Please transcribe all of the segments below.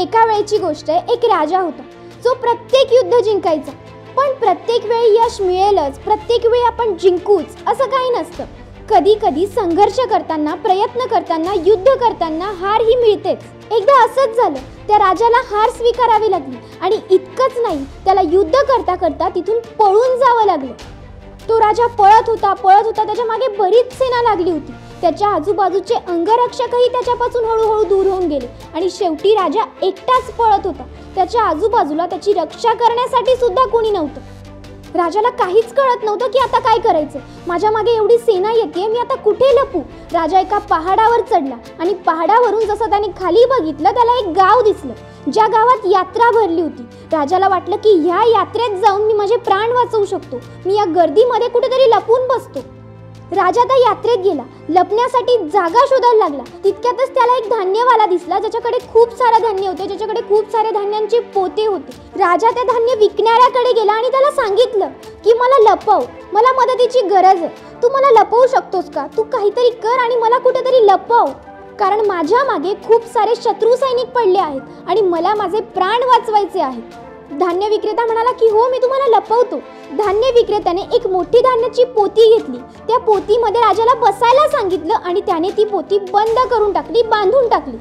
एका वेळची गोष्ट आहे, एक राजा होता जो प्रत्येक युद्ध जिंकायचा, पण प्रत्येक वेळी यश मिळेलच, प्रत्येक वेळी आपण जिंकूच असं काही नसतं. कधी कधी संघर्ष करताना, प्रयत्न करताना, युद्ध करताना हार ही मिळतेच. एकदा असंच झालं, त्या राजाला हार स्वीकारावी लागली आणि इतकंच नाही, त्याला युद्ध करता करता तिथून पळून जावं लागलं. तो राजा पळत होता, त्याच्या मागे बरीच सेना लागली होती. त्याच्या आजूबाजूचे अंगरक्षकही त्याच्यापासून हळूहळू दूर होऊन गेले आणि शेवटी राजा एकटाच पळत होता. त्याच्या आजूबाजूला त्याची रक्षा करण्यासाठी सुद्धा कोणी नव्हतं. राजाला काहीच कळत नव्हतं की आता काय करायचं. माझ्या मागे एवढी सेना येते, मी आता कुठे लपू? राजा एका पहाडावर चढला आणि पहाडावरून जसं त्याने खाली बघितलं, त्याला एक गाव दिसलं ज्या गावात यात्रा भरली होती. राजाला वाटलं की ह्या यात्रेत जाऊन मी माझे प्राण वाचवू शकतो, मी या गर्दीमध्ये कुठेतरी लपून बसतो. राजा त्या यात्रेत गेला, लपण्यासाठी जागा शोधायला लागला. तितक्यातच त्याला एक धान्यवाला दिसला ज्याच्याकडे खूप सारे धान्य होते, ज्याच्याकडे खूप सारे धान्यांचे पोते होते. राजा त्या धान्य विकणाऱ्याकडे गेला आणि त्याला सांगितलं की मला लपव, मला मदतीची गरज आहे, तू मला लपवू शकतोस का? तू काहीतरी कर आणि मला कुठेतरी लपव, कारण माझ्या मागे खूप सारे शत्रू सैनिक पडले आहेत आणि मला माझे प्राण वाचवायचे आहेत. धान्य विक्रेता म्हणाला की हो, मी तुम्हाला लपवतो. धान्य विक्रेत्याने एक मोठी धान्याची पोती घेतली, त्या पोतीमध्ये राजाला बसायला सांगितलं आणि त्याने ती पोती बंद करून टाकली, बांधून टाकली.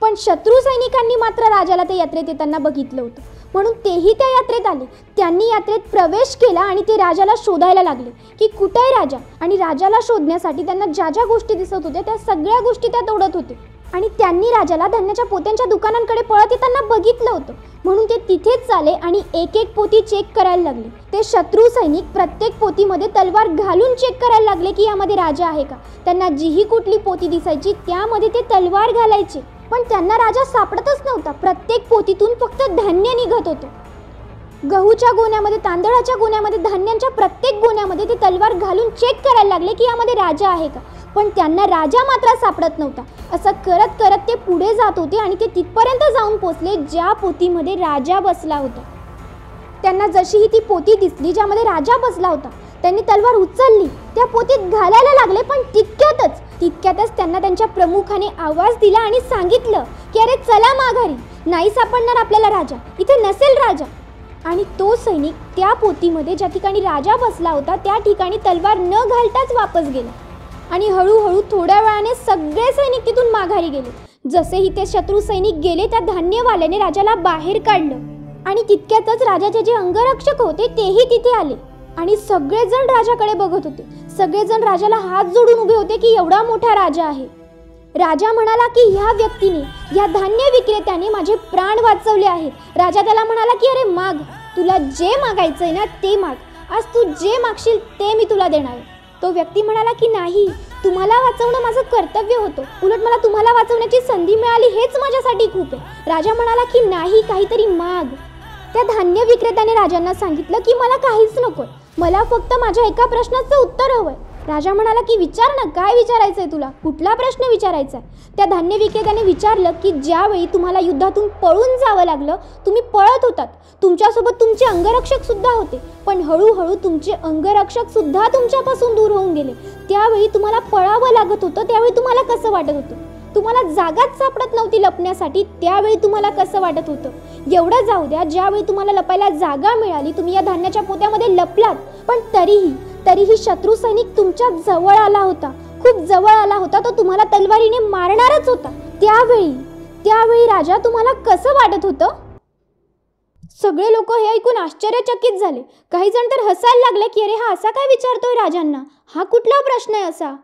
पण शत्रू सैनिकांनी मात्र राजाला त्या यात्रेत येताना बघितलं होतं, म्हणून तेही त्या यात्रेत आले. त्यांनी यात्रेत प्रवेश केला आणि ते राजाला शोधायला लागले की कुठे आहे राजा. आणि राजाला शोधण्यासाठी त्यांना ज्या ज्या गोष्टी दिसत होत्या त्या सगळ्या गोष्टी त्या तोडत होते आणि त्यांनी राजाला धान्याच्या पोत्यांच्या दुकानांकडे पळत येताना बघितलं होतं, म्हणून ते तिथेच आले आणि एक एक पोती चेक करायला लागले. ते शत्रू सैनिक प्रत्येक पोतीमध्ये तलवार घालून चेक करायला लागले की यामध्ये राजा आहे का. त्यांना जीही कुठली पोती दिसायची त्यामध्ये ते तलवार घालायचे, पण त्यांना राजा सापडतच नव्हता. प्रत्येक पोतीतून फक्त धान्य निघत होतं. गहूच्या गोण्यामध्ये, तांदळाच्या गोण्यामध्ये, धान्यांच्या प्रत्येक गोण्यामध्ये ते तलवार घालून चेक करायला लागले की यामध्ये राजा आहे का, पण त्यांना राजा मात्र सापडत नव्हता. असं करत करत ते पुढे जात होते आणि ते तिथपर्यंत जाऊन पोचले ज्या पोतीमध्ये राजा बसला होता. त्यांना जशी ही ती पोती दिसली ज्यामध्ये राजा बसला होता, त्यांनी तलवार उचलली, त्या पोतीत घालायला लागले. पण तितक्यातच त्यांना त्यांच्या प्रमुखाने आवाज दिला आणि सांगितलं की अरे चला माघारी, नाही सापडणार आपल्याला राजा, इथे नसेल राजा. आणि तो सैनिक त्या पोतीमध्ये ज्या ठिकाणी राजा बसला होता त्या ठिकाणी तलवार न घालताच वापस गेला आणि हळूहळू थोड्या वेळाने सगळे सैनिक तिथून माघारी गेले. जसेही ते शत्रू सैनिक गेले, त्या धान्यवाल्याने राजाला बाहेर काढलं आणि तितक्यातच राजाचे जे अंगरक्षक होते तेही तिथे आले आणि सगळेजण राजाकडे बघत होते. सगळेजण राजाला हात जोडून उभे होते की एवढा मोठा राजा आहे. राजा म्हणाला की ह्या व्यक्तीने, या धान्य विक्रेत्याने माझे प्राण वाचवले आहेत. राजा त्याला म्हणाला की अरे माग, तुला जे मागायचंय ना ते माग, आज तू जे मागशील ते मी तुला देणार. तो व्यक्ती म्हणाला की नाही, तुम्हाला वाचवणं माझं कर्तव्य होतं, उलट मला तुम्हाला वाचवण्याची संधी मिळाली हेच माझ्यासाठी खूप आहे. राजा म्हणाला की नाही, काहीतरी माग. त्या धान्य विक्रेत्याने राजांना सांगितलं की मला काहीच नको, मला फक्त माझ्या एका प्रश्नाचं उत्तर हवंय. राजा म्हणाला की विचार ना, काय विचारायचंय तुला, कुठला प्रश्न विचारायचा आहे? त्या धान्य विक्रेत्याने विचारलं की ज्यावेळी तुम्हाला युद्धातून पळून जावं लागलं, तुम्ही पळत होतात, तुमच्यासोबत तुमचे अंगरक्षक सुद्धा होते, पण हळूहळू तुमचे अंगरक्षक सुद्धा तुमच्यापासून दूर होऊन गेले. त्यावेळी तुम्हाला पळावं लागत होतं, त्यावेळी तुम्हाला कसं वाटत होतं? तुम्हाला जागाच सापडत नव्हती लपण्यासाठी, त्यावेळी तुम्हाला कसं वाटत होतं? एवढं जाऊ द्या, ज्यावेळी तुम्हाला लपायला जागा मिळाली, तुम्ही या धान्याच्या पोत्यामध्ये लपलात, पण तरीही शत्रू सैनिक तुमच्या जवळ आला होता, खूप जवळ आला होता. तो तुम्हाला तलवारीने मारणारच होता. त्यावेळी राजा तुम्हाला कसं वाटत होतं? सगळे लोक हे ऐकून आश्चर्यचकित झाले. काही जण तर हसायला लागले की अरे हा असा काय विचारतोय राजांना, हा कुठला प्रश्न आहे असा.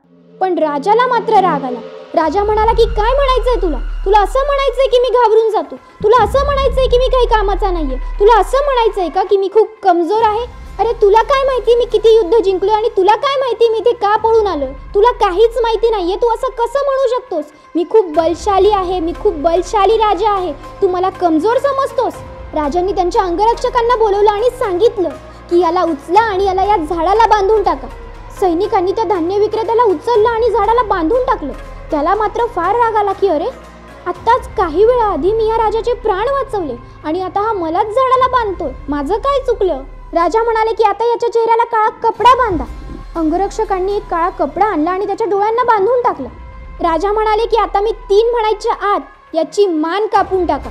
पण राजाला मात्र राग आला. राजा म्हणाला की काय म्हणायचंय तुला? तुला असं म्हणायचंय की मी घाबरून जातो? तुला असं म्हणायचंय की मी काही कामाचा नाहीये? तुला असं म्हणायचंय का की मी खूप कमजोर आहे? अरे तुला काय माहिती मी किती युद्ध जिंकलोय आणि तुला काय माहिती मी इथे का पळून आलोय? तुला काहीच माहिती नाहीये. तू असं कसं म्हणू शकतोस? मी खूप बलशाली आहे, मी खूप बलशाली राजा आहे, तू मला कमजोर समजतोस? राजांनी त्यांच्या अंगरक्षकांना बोलवलं आणि सांगितलं की याला उचला आणि याला या झाडाला बांधून टाका. सैनिकांनी त्या धान्य विक्रेत्याला उचललं आणि झाडाला बांधून टाकलं. त्याला मात्र फार राग आला की अरे आत्ताच काही वेळाआधी मी या राजाचे प्राण वाचवले आणि आता हा मलाच झाडाला बांधतोय, माझं काय चुकलं? राजा म्हणाले की आता याच्या चेहऱ्याला काळा कपडा बांधा. अंगरक्षकांनी एक काळा कपडा आणला आणि त्याच्या डोळ्यांना बांधून टाकला. राजा म्हणाले की आता मी 3 म्हणायच्या आत याची मान कापून टाका।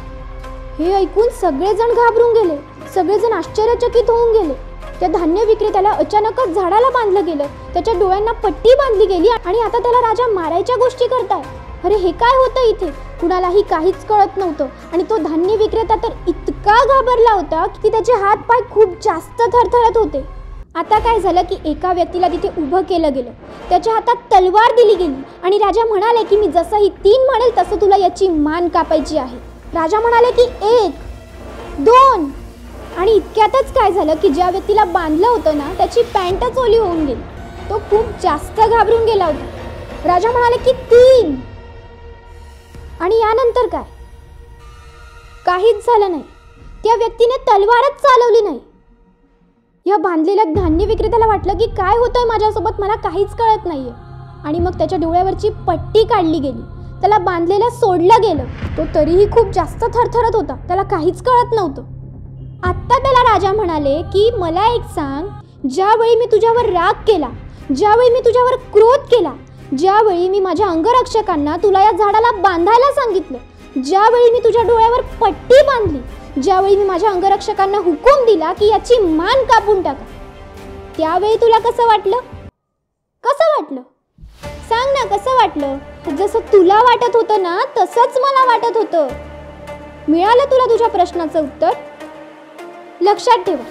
हे ऐकून सगळेजण घाबरून गेले, सगळेजण आश्चर्यचकित होऊन गेले। त्या धान्य विक्रेत्याला अचानकच झाडाला बांधलं गेलं, त्याच्या डोळ्यांना पट्टी बांधली गेली आणि आता त्याला राजा मारायच्या गोष्टी करताय। अरे हे काय होतं इथे? कुणालाही काहीच कळत नव्हतं आणि तो धान्य विक्रेता तर इतका घाबरला होता की त्याचे हात पाय खूप जास्त थरथरत होते। आता काय झालं की एका व्यक्तीला तिथे उभं केलं गेलं, त्याच्या हातात तलवार दिली गेली आणि राजा म्हणाले की मी जसं ही तीन म्हणेल तसं तुला याची मान कापायची आहे। राजा म्हणाले की 1 2 आणि इतक्यातच काय झालं की ज्या व्यक्तीला बांधलं होतं ना त्याची पॅन्टच ओली होऊन गेली, तो खूप जास्त घाबरून गेला होता। राजा म्हणाले की 3 आणि यानंतर काय? काहीच झालं नाही, त्या व्यक्तीने तलवारच चालवली नाही। या बांधलेल्या धान्य विक्रेत्याला वाटलं की काय होतंय माझ्यासोबत, मला काहीच कळत नाहीये। आणि मग त्याच्या डोळ्यावरची पट्टी काढली गेली, त्याला बांधलेला सोडलं गेलं, तो तरीही खूप जास्त थरथरत होता, त्याला काहीच कळत नव्हतं। आत्ता त्याला राजा म्हणाले की मला एक सांग, ज्यावेळी मी तुझ्यावर राग केला, ज्यावेळी मी तुझ्यावर क्रोध केला, ज्यावेळी मी माझ्या अंगरक्षकांना तुला या झाडाला बांधायला सांगितलं, ज्यावेळी मी तुझ्या डोळ्यावर पट्टी बांधली, ज्यावेळी मी माझ्या अंगरक्षकांना हुकूम दिला की याची मान कापून टाका, त्यावेळी तुला कसं वाटलं? कसं वाटलं सांग ना, कसं वाटलं? जसं तुला वाटत होतं ना तसंच मला वाटत होतं। मिळालं तुला तुझ्या प्रश्नाचं उत्तर? लक्षात ठेवा,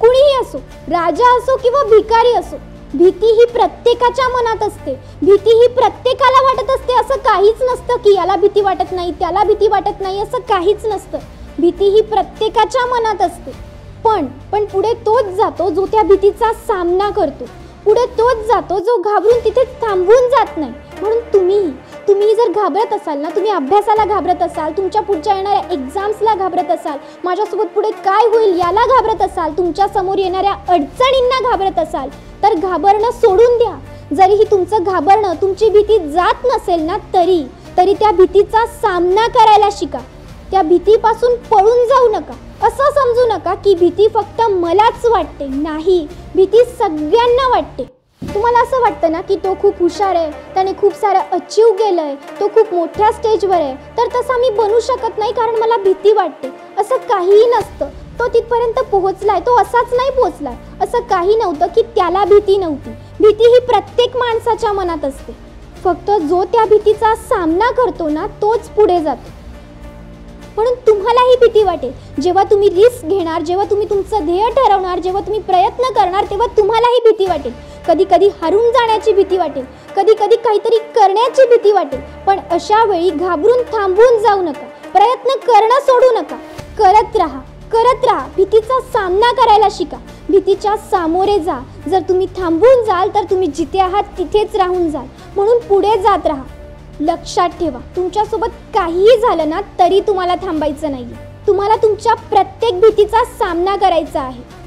कुणीही असो, राजा असो किंवा भिकारी असो, भीती ही प्रत्येकाच्या मनात असते, भीती ही प्रत्येकाला वाटत असते। असं काहीच नसतं की याला भीती वाटत नाही, त्याला भीती वाटत नाही, असं काहीच नसतं। भीती ही प्रत्येकाच्या मनात असते, पण पुढे तोच जातो जो त्या भीतीचा सामना करतो, पुढे तोच जातो जो घाबरून तिथे थांबून जात नाही। म्हणून तुम्ही जर घाबरत असाल ना, तुम्ही अभ्यासाला घाबरत असाल, तुमच्या पुढच्या येणाऱ्या एक्झाम्सला घाबरत असाल, माझ्यासोबत पुढे काय होईल याला घाबरत असाल, तुमच्या समोर येणाऱ्या अडचणींना घाबरत असाल, तर घाबरणं सोडून द्या। जरीही तुमचं घाबरणं, तुमची भीती जात नसेल ना तरी त्या भीतीचा सामना करायला शिका, त्या भीतीपासून पळून जाऊ नका। असं समजू नका की भीती फक्त मलाच वाटते, नाही, भीती सगळ्यांना वाटते। तुम्हाला असं वाटतं ना की तो खूप हुशार आहे, त्याने खूप सारं अचीव केलं आहे, तो खूप मोठ्या स्टेजवर आहे, तर तसा मी बनू शकत नाही कारण मला भीती वाटते। असं काहीही नसतं, तो तिथपर्यंत पोहोचलाय, तो असाच नाही पोहोचलाय, असं काही नव्हतं की त्याला भीती नव्हती। भीती ही प्रत्येक माणसाच्या मनात असते, फक्त जो त्या भीतीचा सामना करतो ना तोच पुढे जातो। म्हणून तुम्हालाही भीती वाटेल, जेव्हा तुम्ही रिस्क घेणार, जेव्हा तुम्ही तुमचं ध्येय ठरवणार, जेव्हा तुम्ही प्रयत्न करणार, तेव्हा तुम्हालाही भीती वाटेल। कधी कधी हरून जाण्याची भीती वाटेल, कधी कधी काहीतरी करण्याची भीती वाटेल, पण अशा वेळी घाबरून थांबून जाऊ नका, प्रयत्न करणं सोडू नका, करत राहा, भीतीचा सामना करायला शिका, भीतीच्या सामोरे जा। जर तुम्ही थांबून जाल तर तुम्ही जिथे आहात तिथेच राहून जाल, म्हणून पुढे जात राहा। लक्षात ठेवा, तुमच्यासोबत काहीही झालं ना तरी तुम्हाला थांबायचं नाही, तुम्हाला तुमच्या प्रत्येक भीतीचा सामना करायचा आहे।